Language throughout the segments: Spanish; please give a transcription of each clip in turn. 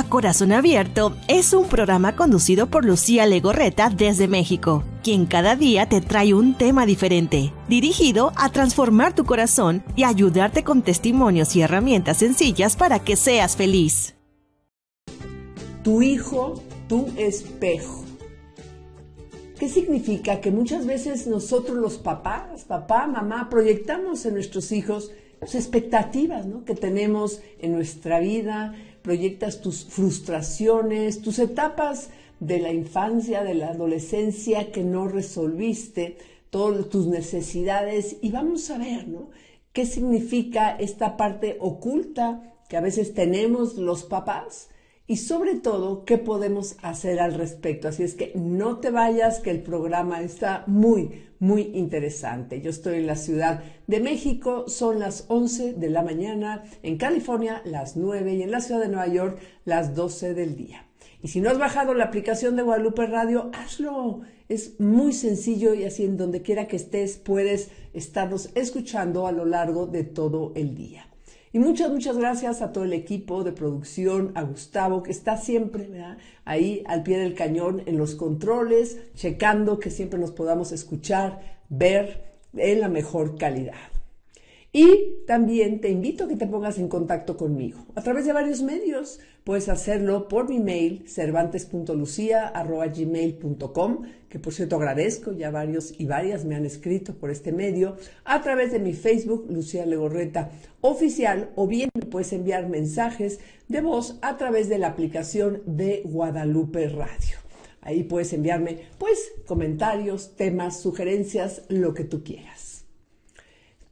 a Corazón Abierto es un programa conducido por Lucía Legorreta desde México, quien cada día te trae un tema diferente, dirigido a transformar tu corazón y ayudarte con testimonios y herramientas sencillas para que seas feliz. Tu hijo, tu espejo. ¿Qué significa? Que muchas veces nosotros los papás, papá, mamá, proyectamos en nuestros hijos las expectativas, ¿no?, que tenemos en nuestra vida. Proyectas tus frustraciones, tus etapas de la infancia, de la adolescencia que no resolviste, todas tus necesidades, y vamos a ver, ¿no?, qué significa esta parte oculta que a veces tenemos los papás y sobre todo qué podemos hacer al respecto. Así es que no te vayas, que el programa está muy interesante. Yo estoy en la Ciudad de México, son las 11 de la mañana, en California las 9 y en la Ciudad de Nueva York las 12 del día. Y si no has bajado la aplicación de Guadalupe Radio, hazlo. Es muy sencillo y así en donde quiera que estés puedes estarnos escuchando a lo largo de todo el día. Y muchas gracias a todo el equipo de producción, a Gustavo, que está siempre, ¿verdad?, ahí al pie del cañón en los controles, checando que siempre nos podamos escuchar, ver en la mejor calidad. Y también te invito a que te pongas en contacto conmigo a través de varios medios. Puedes hacerlo por mi mail, cervantes.lucia@gmail.com, que por cierto agradezco, ya varios y varias me han escrito por este medio, a través de mi Facebook, Lucía Legorreta Oficial, o bien me puedes enviar mensajes de voz a través de la aplicación de Guadalupe Radio. Ahí puedes enviarme, pues, comentarios, temas, sugerencias, lo que tú quieras.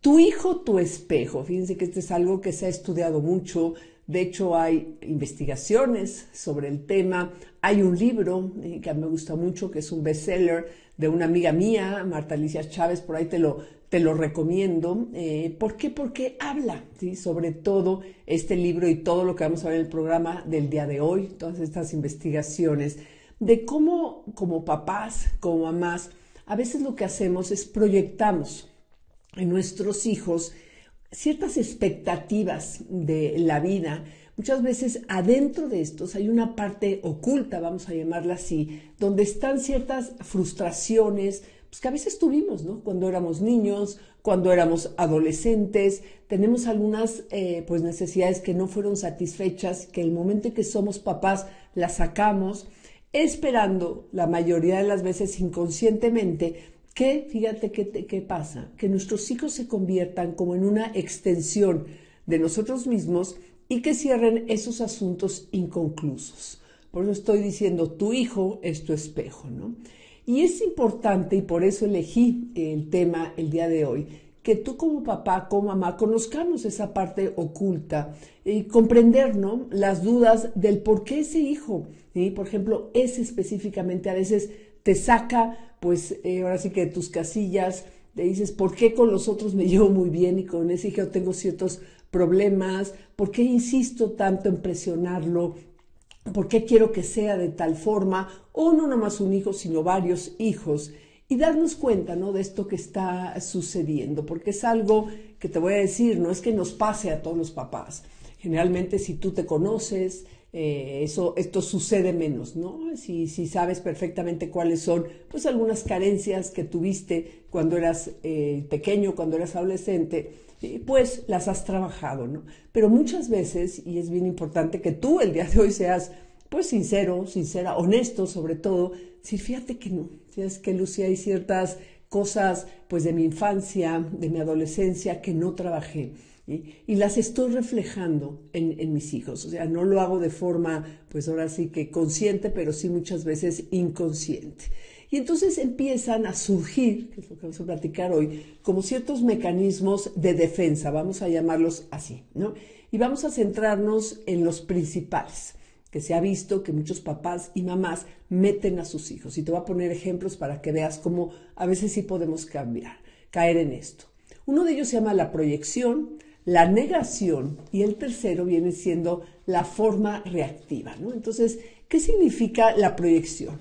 Tu hijo, tu espejo. Fíjense que esto es algo que se ha estudiado mucho. De hecho, hay investigaciones sobre el tema. Hay un libro que a mí me gusta mucho, que es un bestseller de una amiga mía, Marta Alicia Chávez. Por ahí te lo recomiendo. ¿Por qué? Porque habla, ¿sí?, sobre todo este libro y todo lo que vamos a ver en el programa del día de hoy. Todas estas investigaciones de cómo, como papás, como mamás, a veces lo que hacemos es proyectamos en nuestros hijos ciertas expectativas de la vida. Muchas veces adentro de estos hay una parte oculta, vamos a llamarla así, donde están ciertas frustraciones, pues, que a veces tuvimos, ¿no?, cuando éramos niños, cuando éramos adolescentes. Tenemos algunas pues necesidades que no fueron satisfechas, que el momento en que somos papás las sacamos, esperando la mayoría de las veces inconscientemente que, fíjate qué pasa, que nuestros hijos se conviertan como en una extensión de nosotros mismos y que cierren esos asuntos inconclusos. Por eso estoy diciendo, tu hijo es tu espejo, ¿no? Y es importante, y por eso elegí el tema el día de hoy, que tú como papá, como mamá, conozcamos esa parte oculta y comprender, ¿no?, las dudas del por qué ese hijo, ¿sí?, por ejemplo, ese específicamente a veces te saca, pues ahora sí que de tus casillas. Te dices, ¿por qué con los otros me llevo muy bien y con ese hijo tengo ciertos problemas? ¿Por qué insisto tanto en presionarlo? ¿Por qué quiero que sea de tal forma? O no nomás un hijo, sino varios hijos. Y darnos cuenta, ¿no?, de esto que está sucediendo, porque es algo que te voy a decir, no es que nos pase a todos los papás. Generalmente, si tú te conoces, esto sucede menos, ¿no? Si sabes perfectamente cuáles son, pues, algunas carencias que tuviste cuando eras pequeño, cuando eras adolescente, pues las has trabajado, ¿no? Pero muchas veces, y es bien importante que tú el día de hoy seas, pues, sincero, sincera, honesto sobre todo, si fíjate que no, si es que, Lucía, hay ciertas cosas, pues, de mi infancia, de mi adolescencia que no trabajé. Y las estoy reflejando en mis hijos. O sea, no lo hago de forma, pues ahora sí que consciente, pero sí muchas veces inconsciente. Y entonces empiezan a surgir, que es lo que vamos a platicar hoy, como ciertos mecanismos de defensa, vamos a llamarlos así, ¿no? Y vamos a centrarnos en los principales, que se ha visto que muchos papás y mamás meten a sus hijos. Y te voy a poner ejemplos para que veas cómo a veces sí podemos caer en esto. Uno de ellos se llama la proyección, la negación, y el tercero viene siendo la forma reactiva, ¿no? Entonces, ¿qué significa la proyección?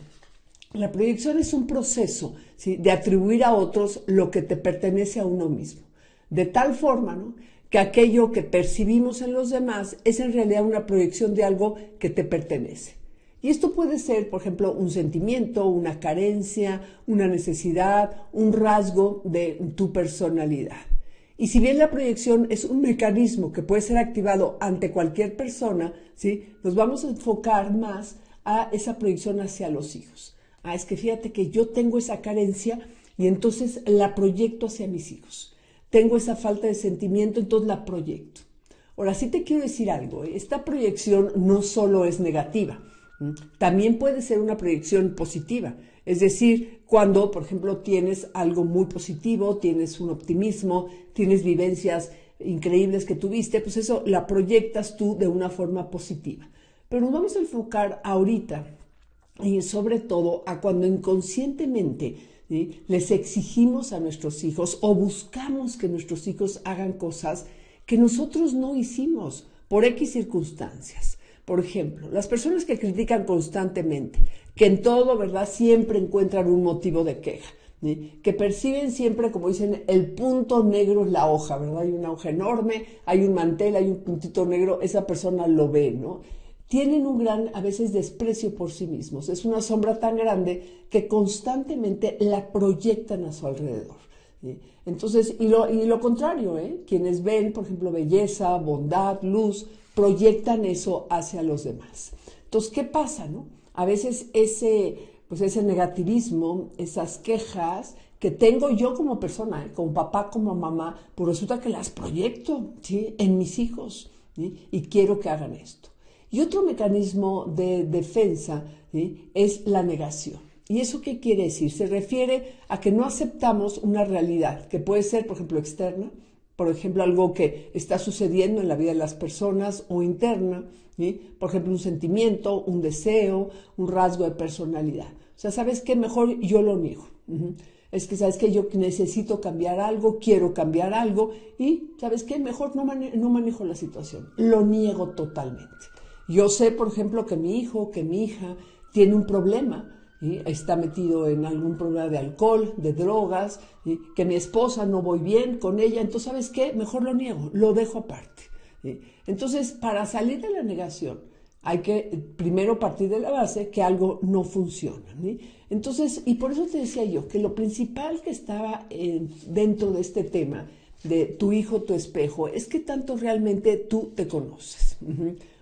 La proyección es un proceso, ¿sí?, de atribuir a otros lo que te pertenece a uno mismo. De tal forma, ¿no?, que aquello que percibimos en los demás es en realidad una proyección de algo que te pertenece. Y esto puede ser, por ejemplo, un sentimiento, una carencia, una necesidad, un rasgo de tu personalidad. Y si bien la proyección es un mecanismo que puede ser activado ante cualquier persona, ¿sí?, nos vamos a enfocar más a esa proyección hacia los hijos. Ah, es que fíjate que yo tengo esa carencia y entonces la proyecto hacia mis hijos. Tengo esa falta de sentimiento, entonces la proyecto. Ahora sí te quiero decir algo, ¿eh? Esta proyección no solo es negativa, también puede ser una proyección positiva. Es decir, cuando, por ejemplo, tienes algo muy positivo, tienes un optimismo, tienes vivencias increíbles que tuviste, pues eso la proyectas tú de una forma positiva. Pero nos vamos a enfocar ahorita, y sobre todo, a cuando inconscientemente, ¿sí?, les exigimos a nuestros hijos o buscamos que nuestros hijos hagan cosas que nosotros no hicimos por X circunstancias. Por ejemplo, las personas que critican constantemente, que en todo, ¿verdad?, siempre encuentran un motivo de queja, ¿sí?, que perciben siempre, como dicen, el punto negro es la hoja, ¿verdad? Hay una hoja enorme, hay un mantel, hay un puntito negro, esa persona lo ve, ¿no? Tienen un gran, a veces, desprecio por sí mismos. Es una sombra tan grande que constantemente la proyectan a su alrededor. ¿Sí? Entonces, y lo contrario, ¿eh? Quienes ven, por ejemplo, belleza, bondad, luz, proyectan eso hacia los demás. Entonces, ¿qué pasa, no? A veces ese negativismo, esas quejas que tengo yo como persona, ¿eh?, como papá, como mamá, pues resulta que las proyecto, ¿sí?, en mis hijos, ¿sí?, y quiero que hagan esto. Y otro mecanismo de defensa, ¿sí?, es la negación. ¿Y eso qué quiere decir? Se refiere a que no aceptamos una realidad que puede ser, por ejemplo, externa, por ejemplo, algo que está sucediendo en la vida de las personas, o interna, ¿sí?, por ejemplo, un sentimiento, un deseo, un rasgo de personalidad. O sea, ¿sabes qué? Mejor yo lo niego. Es que, ¿sabes qué? Yo necesito cambiar algo, quiero cambiar algo, y, ¿sabes qué? Mejor no manejo la situación. Lo niego totalmente. Yo sé, por ejemplo, que mi hijo, que mi hija tiene un problema, ¿sí?, está metido en algún problema de alcohol, de drogas, ¿sí?, que mi esposa no voy bien con ella, entonces, ¿sabes qué? Mejor lo niego, lo dejo aparte, ¿sí? Entonces, para salir de la negación, hay que primero partir de la base que algo no funciona, ¿sí? Entonces, y por eso te decía yo, que lo principal que estaba dentro de este tema, de tu hijo, tu espejo, es que tanto realmente tú te conoces.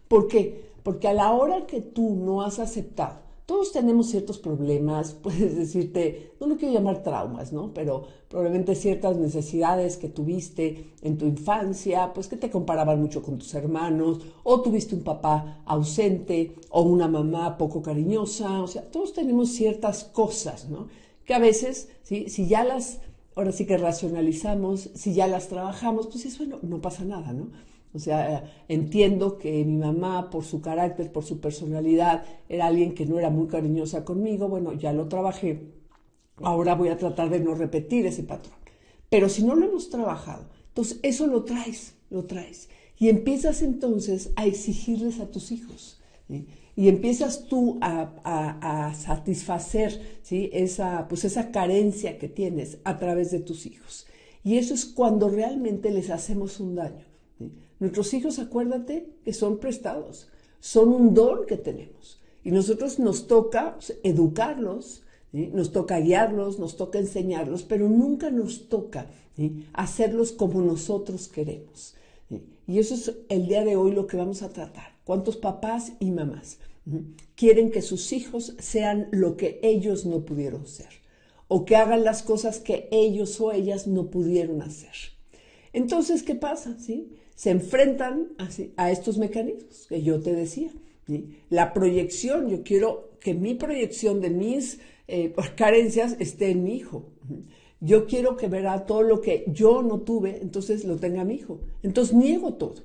¿Por qué? Porque a la hora que tú no has aceptado, todos tenemos ciertos problemas, puedes decirte, no lo quiero llamar traumas, ¿no?, pero probablemente ciertas necesidades que tuviste en tu infancia, pues que te comparaban mucho con tus hermanos, o tuviste un papá ausente, o una mamá poco cariñosa. O sea, todos tenemos ciertas cosas, ¿no?, que a veces, ¿sí?, si ya las, ahora sí que racionalizamos, si ya las trabajamos, pues eso no pasa nada, ¿no? O sea, entiendo que mi mamá, por su carácter, por su personalidad, era alguien que no era muy cariñosa conmigo. Bueno, ya lo trabajé. Ahora voy a tratar de no repetir ese patrón. Pero si no lo hemos trabajado, entonces eso lo traes. Y empiezas entonces a exigirles a tus hijos, ¿sí? Y empiezas tú a satisfacer, ¿sí?, esa carencia que tienes a través de tus hijos. Y eso es cuando realmente les hacemos un daño, ¿sí? Nuestros hijos, acuérdate, que son prestados, son un don que tenemos. Y nosotros nos toca educarlos, ¿sí?, nos toca guiarlos, nos toca enseñarlos, pero nunca nos toca, ¿sí?, hacerlos como nosotros queremos, ¿sí? Y eso es el día de hoy lo que vamos a tratar. ¿Cuántos papás y mamás quieren que sus hijos sean lo que ellos no pudieron ser? O que hagan las cosas que ellos o ellas no pudieron hacer. Entonces, ¿qué pasa? ¿Sí? Se enfrentan a estos mecanismos que yo te decía, ¿sí? La proyección, yo quiero que mi proyección de mis carencias esté en mi hijo. Yo quiero que verá todo lo que yo no tuve, entonces lo tenga mi hijo. Entonces niego todo,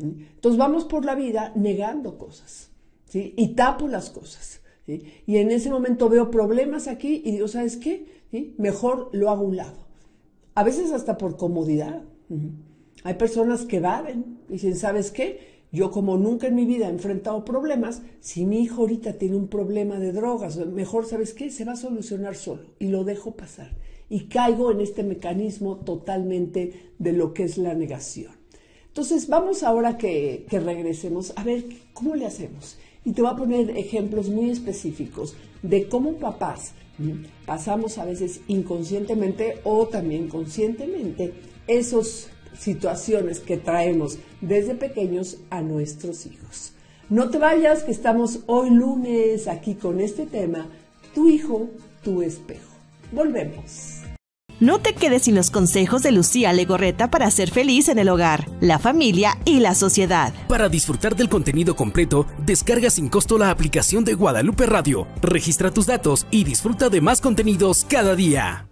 ¿sí? Entonces vamos por la vida negando cosas, ¿sí?, y tapo las cosas, ¿sí? Y en ese momento veo problemas aquí y digo, ¿sabes qué? ¿Sí? Mejor lo hago a un lado. A veces hasta por comodidad. Hay personas que evaden, dicen, ¿sabes qué? Yo como nunca en mi vida he enfrentado problemas, si mi hijo ahorita tiene un problema de drogas, mejor, ¿sabes qué? Se va a solucionar solo y lo dejo pasar. Y caigo en este mecanismo totalmente de lo que es la negación. Entonces, vamos ahora que regresemos a ver cómo le hacemos. Y te voy a poner ejemplos muy específicos de cómo papás pasamos a veces inconscientemente o también conscientemente esas situaciones que traemos desde pequeños a nuestros hijos. No te vayas, que estamos hoy lunes aquí con este tema, tu hijo, tu espejo. Volvemos. No te quedes sin los consejos de Lucía Legorreta para ser feliz en el hogar, la familia y la sociedad. Para disfrutar del contenido completo, descarga sin costo la aplicación de Guadalupe Radio, registra tus datos y disfruta de más contenidos cada día.